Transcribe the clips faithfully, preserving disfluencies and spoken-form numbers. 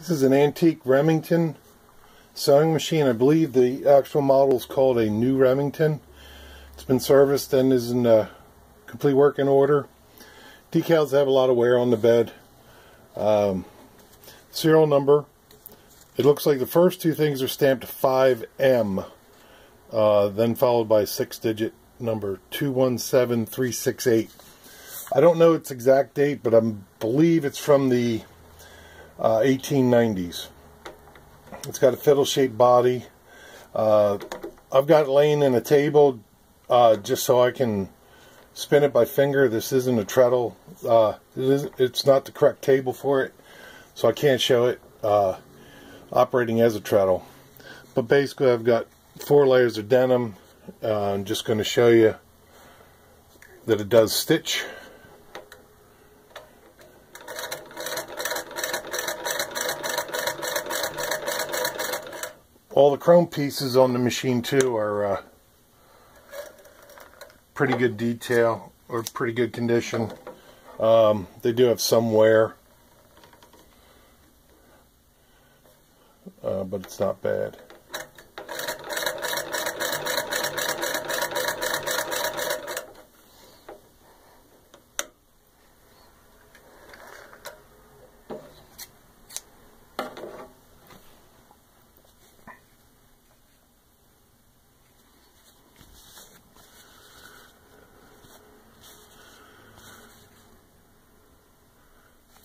This is an antique Remington sewing machine. I believe the actual model is called a new Remington. It's been serviced and is in uh, complete working order. Decals have a lot of wear on the bed. Um, serial number. It looks like the first two things are stamped five M, uh, then followed by six digit number two one seven three six eight. I don't know its exact date, but I believe it's from the uh, eighteen nineties. It's got a fiddle-shaped body. Uh, I've got it laying in a table uh, just so I can spin it by finger. This isn't a treadle. Uh, it isn't, it's not the correct table for it, so I can't show it uh, operating as a treadle. But basically, I've got four layers of denim. Uh, I'm just going to show you that it does stitch. All the chrome pieces on the machine too are uh, pretty good detail, or pretty good condition. Um, they do have some wear, uh, but it's not bad.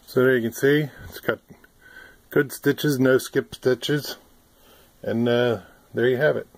So there you can see, it's got good stitches, no skip stitches, and uh, there you have it.